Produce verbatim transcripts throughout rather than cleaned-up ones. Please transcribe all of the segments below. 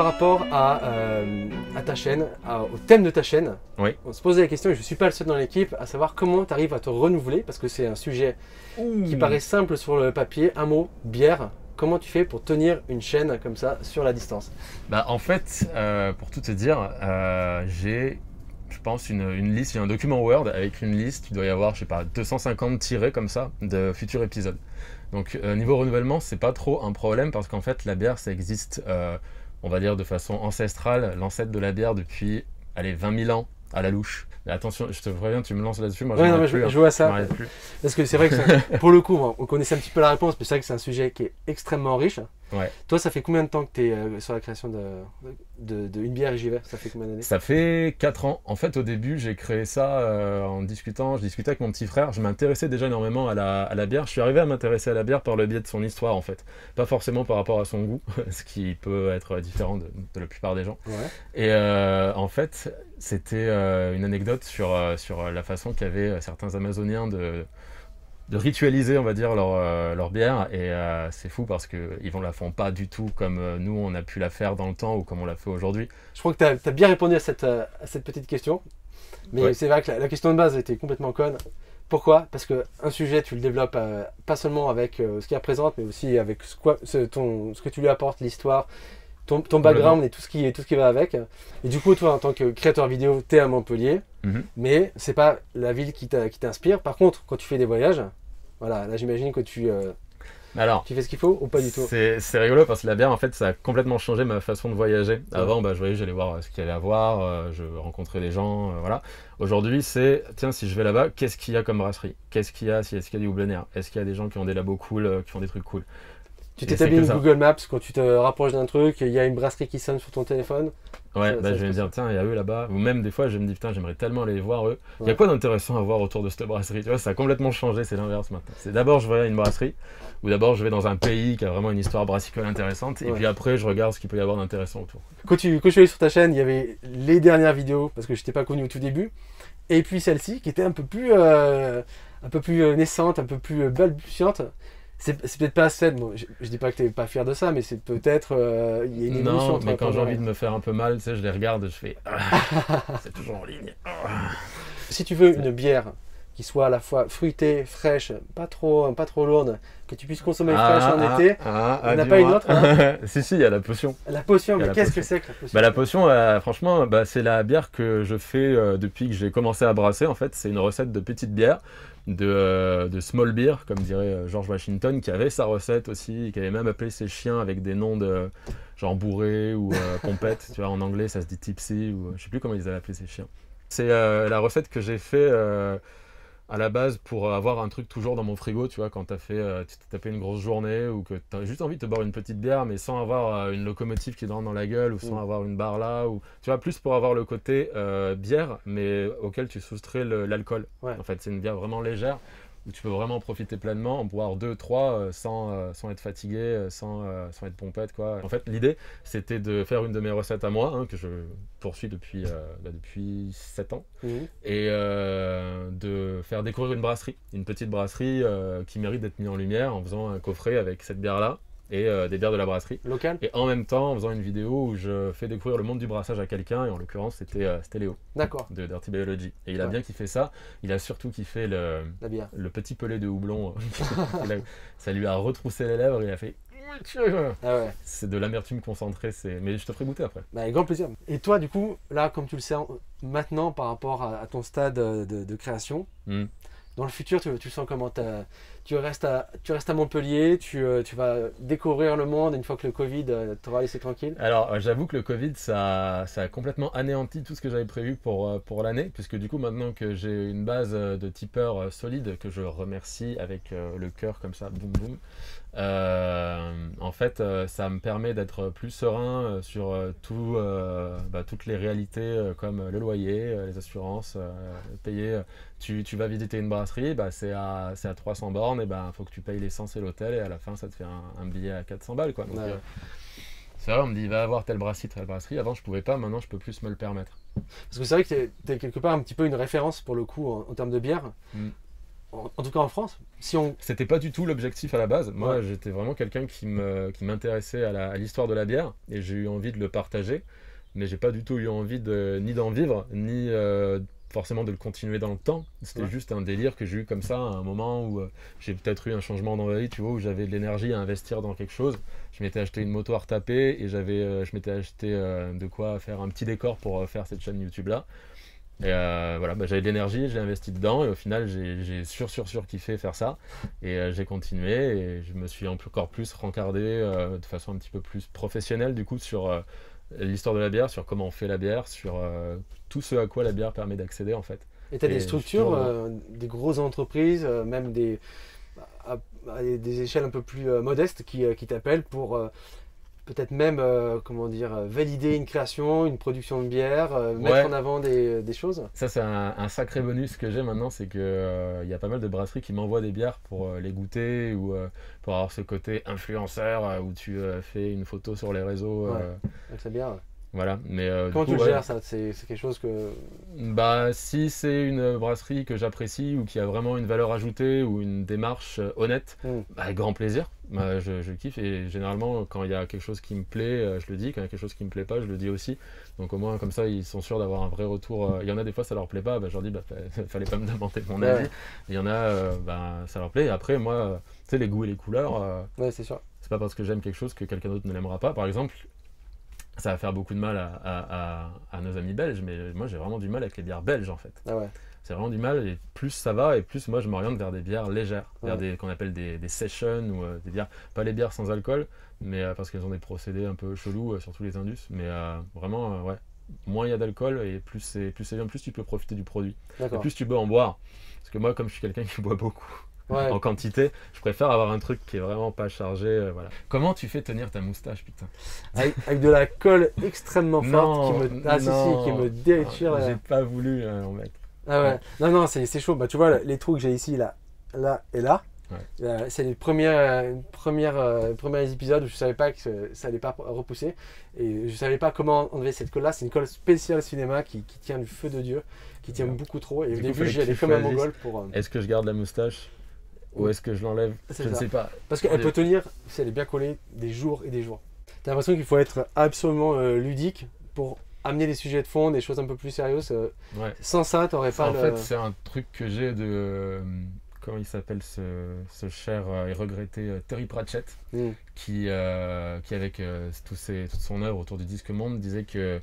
par rapport à, euh, à ta chaîne, à, au thème de ta chaîne. Oui. On se posait la question, et je ne suis pas le seul dans l'équipe, à savoir comment tu arrives à te renouveler, parce que c'est un sujet Ouh. qui paraît simple sur le papier. Un mot, bière. Comment tu fais pour tenir une chaîne comme ça sur la distance? Bah, en fait, euh, pour tout te dire, euh, j'ai, je pense, une, une liste, j'ai un document Word avec une liste, il doit y avoir, je sais pas, deux cent cinquante tirés comme ça de futurs épisodes. Donc, euh, niveau renouvellement, c'est pas trop un problème parce qu'en fait, la bière, ça existe, euh, on va dire, de façon ancestrale, l'ancêtre de la bière depuis, allez, vingt mille ans à la louche. Mais attention, je te préviens, tu me lances là-dessus. Moi, ouais, non, mais plus, je, hein, je vois ça. Plus. Parce que c'est vrai que ça, pour le coup, bon, on connaissait un petit peu la réponse, mais c'est vrai que c'est un sujet qui est extrêmement riche. Ouais. Toi, ça fait combien de temps que tu es euh, sur la création de, de, de Une bière et Jivay? Ça fait combien d'années? Ça fait quatre ans. En fait, au début, j'ai créé ça euh, en discutant. Je discutais avec mon petit frère. Je m'intéressais déjà énormément à la, à la bière. Je suis arrivé à m'intéresser à la bière par le biais de son histoire, en fait. Pas forcément par rapport à son goût, ce qui peut être différent de, de la plupart des gens. Ouais. Et euh, en fait, c'était euh, une anecdote sur, euh, sur la façon qu'avaient certains Amazoniens de... de ritualiser, on va dire, leur, euh, leur bière. Et euh, c'est fou parce qu'ils ne la font pas du tout comme euh, nous, on a pu la faire dans le temps ou comme on la fait aujourd'hui. Je crois que tu as, as bien répondu à cette, euh, à cette petite question. Mais ouais, c'est vrai que la, la question de base était complètement conne. Pourquoi? Parce qu'un sujet, tu le développes euh, pas seulement avec euh, ce qu'il représente, mais aussi avec ce, quoi, ce, ton, ce que tu lui apportes, l'histoire, ton, ton background et tout ce, qui, et tout ce qui va avec. Et du coup, toi, en tant que créateur vidéo, tu es à Montpellier, mm-hmm. mais ce n'est pas la ville qui t'inspire. Par contre, quand tu fais des voyages, voilà, là j'imagine que tu, euh, Alors, tu fais ce qu'il faut ou pas du tout. C'est rigolo parce que la bière, en fait, ça a complètement changé ma façon de voyager. Avant, bah, je voyageais, j'allais voir ce qu'il y allait à voir, euh, je rencontrais des gens, euh, voilà. Aujourd'hui, c'est, tiens, si je vais là-bas, qu'est-ce qu'il y a comme brasserie? Qu'est-ce qu'il y a? Est-ce qu'il y a des houblonnières? Est-ce qu'il y a des gens qui ont des labos cool, euh, qui font des trucs cool? Tu t'établis une Google Maps quand tu te rapproches d'un truc, il y a une brasserie qui sonne sur ton téléphone. Ouais, ça, bah, ça, je vais me dire, tiens, il y a eux là-bas. Ou même des fois, je me dis, putain, j'aimerais tellement aller les voir eux. Il ouais. y a quoi d'intéressant à voir autour de cette brasserie? Tu vois, ça a complètement changé, c'est l'inverse maintenant. C'est d'abord, je vais à une brasserie, ou d'abord, je vais dans un pays qui a vraiment une histoire brassicole intéressante, et ouais. puis après, je regarde ce qu'il peut y avoir d'intéressant autour. Quand, tu, quand je suis allé sur ta chaîne, il y avait les dernières vidéos, parce que je t'ai pas connu au tout début, et puis celle-ci, qui était un peu plus, euh, un peu plus naissante, un peu plus balbutiante. C'est peut-être pas assez, bon, je, je dis pas que t'es pas fier de ça, mais c'est peut-être, euh, il y a une évolution. Non, mais quand j'ai envie de me faire un peu mal, tu sais, je les regarde, je fais, ah, c'est toujours en ligne. Ah. Si tu veux une bière qui soit à la fois fruitée, fraîche, pas trop, pas trop lourde, que tu puisses consommer ah, fraîche en ah, été, ah, on n'a ah, pas une autre hein. Si, si, il y a la potion. La potion, mais qu'est-ce que c'est que la potion? Bah, la potion, euh, franchement, bah, c'est la bière que je fais euh, depuis que j'ai commencé à brasser. En fait, c'est une recette de petite bière. De, euh, de small beer, comme dirait George Washington, qui avait sa recette aussi, qui avait même appelé ses chiens avec des noms de euh, genre bourré ou euh, pompette, tu vois, en anglais ça se dit tipsy, ou je sais plus comment ils avaient appelé ses chiens. C'est euh, la recette que j'ai fait euh, à la base pour avoir un truc toujours dans mon frigo, tu vois, quand t'as fait, euh, t'as fait une grosse journée ou que t'as juste envie de te boire une petite bière, mais sans avoir euh, une locomotive qui rentre dans la gueule ou sans mmh. avoir une barre là, ou tu vois, plus pour avoir le côté euh, bière, mais auquel tu soustrais l'alcool. Ouais. En fait, c'est une bière vraiment légère où tu peux vraiment en profiter pleinement, en boire deux, trois euh, sans, euh, sans être fatigué, sans, euh, sans être pompette, quoi. En fait, l'idée, c'était de faire une de mes recettes à moi, hein, que je poursuis depuis, euh, là, depuis sept ans, mmh. et euh, de faire découvrir une brasserie, une petite brasserie euh, qui mérite d'être mise en lumière en faisant un coffret avec cette bière-là et euh, des bières de la brasserie. Local. Et en même temps, en faisant une vidéo où je fais découvrir le monde du brassage à quelqu'un, et en l'occurrence, c'était euh, Léo, d'accord, de Dirty Biology. Et il a ouais. bien kiffé ça. Il a surtout kiffé le, le petit pelé de houblon. Ça lui a retroussé les lèvres, et il a fait... Ah ouais. C'est de l'amertume concentrée, mais je te ferai goûter après. Bah, avec grand plaisir. Et toi, du coup, là, comme tu le sais maintenant par rapport à, à ton stade de, de création, mm. dans le futur, tu, tu le sens comment? Tu restes, à, tu restes à Montpellier, tu, tu vas découvrir le monde une fois que le Covid t'aura laissé tranquille? Alors, j'avoue que le Covid, ça, ça a complètement anéanti tout ce que j'avais prévu pour, pour l'année, puisque du coup, maintenant que j'ai une base de tipeurs solide, que je remercie avec le cœur comme ça, boum boum, euh, en fait, ça me permet d'être plus serein sur tout, euh, bah, toutes les réalités comme le loyer, les assurances, euh, payer. Tu, tu vas visiter une brasserie, bah, c'est à, à trois cents bornes, et ben bah, faut que tu payes l'essence et l'hôtel, et à la fin ça te fait un, un billet à quatre cents balles, quoi. C'est ouais. euh, vrai, on me dit va avoir telle brasserie, telle brasserie. Avant je pouvais pas, maintenant je peux plus me le permettre. Parce que c'est vrai que tu es, es quelque part un petit peu une référence pour le coup en, en termes de bière. Mm. en, en tout cas en France, si on... C'était pas du tout l'objectif à la base. Moi, ouais. j'étais vraiment quelqu'un qui m'intéressait à l'histoire de la bière et j'ai eu envie de le partager, mais j'ai pas du tout eu envie de, ni d'en vivre, ni euh, forcément de le continuer dans le temps. C'était ouais. juste un délire que j'ai eu comme ça à un moment où euh, j'ai peut-être eu un changement d'envie, tu vois, où j'avais de l'énergie à investir dans quelque chose. Je m'étais acheté une moto à retaper et j'avais, euh, je m'étais acheté euh, de quoi faire un petit décor pour euh, faire cette chaîne YouTube là. Et euh, voilà, bah, j'avais de l'énergie, j'ai investi dedans et au final j'ai sur sur sur kiffé faire ça et euh, j'ai continué et je me suis encore plus rencardé euh, de façon un petit peu plus professionnelle du coup sur euh, l'histoire de la bière, sur comment on fait la bière, sur euh, tout ce à quoi la bière permet d'accéder en fait. Et tu as et des structures, toujours... euh, des grosses entreprises, euh, même des, à, à des échelles un peu plus euh, modestes qui, euh, qui t'appellent pour... Euh, peut-être même, euh, comment dire, valider une création, une production de bière, euh, mettre ouais. en avant des, des choses. Ça, c'est un, un sacré bonus que j'ai maintenant, c'est qu'il euh, y a pas mal de brasseries qui m'envoient des bières pour euh, les goûter ou euh, pour avoir ce côté influenceur euh, où tu euh, fais une photo sur les réseaux. Ouais. Euh, Avec sa bière. Ouais. Voilà. Mais, euh, Comment du coup, tu le ouais. gères, ça? C'est quelque chose que… Bah, si c'est une brasserie que j'apprécie ou qui a vraiment une valeur ajoutée ou une démarche euh, honnête, mmh. bah, avec grand plaisir. Bah, je, je kiffe et généralement quand il y a quelque chose qui me plaît je le dis, quand il y a quelque chose qui me plaît pas je le dis aussi, donc au moins comme ça ils sont sûrs d'avoir un vrai retour. Il y en a des fois ça leur plaît pas, bah, je leur dis bah, fallait pas me demander mon avis. ouais. Il y en a euh, bah, ça leur plaît et après moi tu sais les goûts et les couleurs euh, ouais, c'est sûr, c'est pas parce que j'aime quelque chose que quelqu'un d'autre ne l'aimera pas. Par exemple ça va faire beaucoup de mal à, à, à, à nos amis belges mais moi j'ai vraiment du mal avec les bières belges en fait. ah ouais. C'est vraiment du mal et plus ça va et plus moi je m'oriente vers des bières légères, ouais. vers des qu'on appelle des, des sessions ou euh, des bières, pas les bières sans alcool, mais euh, parce qu'elles ont des procédés un peu chelous, euh, surtout les indus, mais euh, vraiment euh, ouais, moins il y a d'alcool et plus c'est plus c'est bien, plus tu peux profiter du produit, et plus tu peux en boire. Parce que moi comme je suis quelqu'un qui boit beaucoup ouais. en quantité, je préfère avoir un truc qui est vraiment pas chargé, euh, voilà. Comment tu fais tenir ta moustache putain? Avec, avec de la colle extrêmement forte non, qui me ah, non, si, si, qui me déchire. J'ai pas voulu euh, en mettre. Ah ouais. ouais. Non, non, c'est chaud. Bah, tu vois, les trous que j'ai ici, là, là et là, ouais. euh, c'est les premiers, euh, premières, euh, premiers épisodes où je ne savais pas que ça n'allait pas repousser. Et je ne savais pas comment enlever cette colle-là. C'est une colle spéciale cinéma qui, qui tient du feu de Dieu, qui tient ouais. beaucoup trop. Et du au coup, début, j'allais comme un mongol pour… Euh... Est-ce que je garde la moustache ou est-ce que je l'enlève? Je ne sais pas. Parce qu'elle peut tenir, si elle est bien collée, des jours et des jours. Tu as l'impression qu'il faut être absolument euh, ludique pour… amener des sujets de fond, des choses un peu plus sérieuses. Ouais. Sans ça, tu n'aurais pas… En le... fait, c'est un truc que j'ai de… Euh, comment il s'appelle ce, ce cher euh, et regretté euh, Terry Pratchett, mm. qui, euh, qui avec euh, tout ses, toute son œuvre autour du disque monde, disait que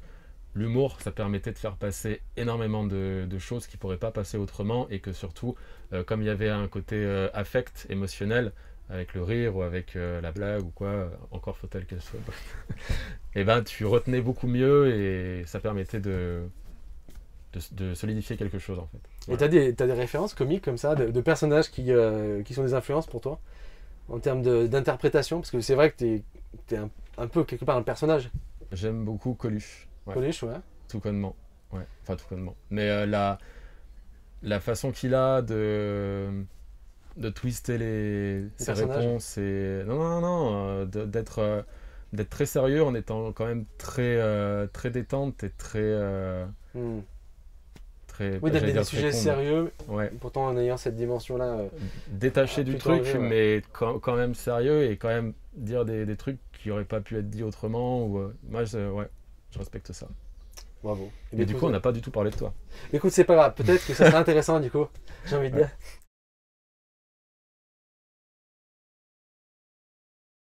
l'humour, ça permettait de faire passer énormément de, de choses qui ne pourraient pas passer autrement et que surtout, euh, comme il y avait un côté euh, affect, émotionnel, avec le rire ou avec euh, la blague ou quoi, euh, encore faut-elle qu'elle soit bonne, et ben tu retenais beaucoup mieux et ça permettait de, de, de solidifier quelque chose en fait. Voilà. Et tu as, t'as des références comiques comme ça, de, de personnages qui, euh, qui sont des influences pour toi, en termes d'interprétation, parce que c'est vrai que tu es, t'es un, un peu quelque part un personnage. J'aime beaucoup Coluche. Ouais. Coluche, ouais. Tout connement, ouais, enfin tout connement. Mais euh, la, la façon qu'il a de... de twister les, les ses réponses et non non non, non euh, d'être euh, d'être très sérieux en étant quand même très euh, très détente et très euh, mm. très oui, d'être des sujets con, sérieux ouais. pourtant en ayant cette dimension là euh, détaché du truc enlevé, ouais. mais quand, quand même sérieux et quand même dire des, des trucs qui n'auraient pas pu être dit autrement ou euh, moi je, ouais je respecte ça. Bravo. Et mais du coup on n'a pas du tout parlé de toi. Écoute, c'est pas grave, peut-être que ça serait intéressant du coup, j'ai envie de dire.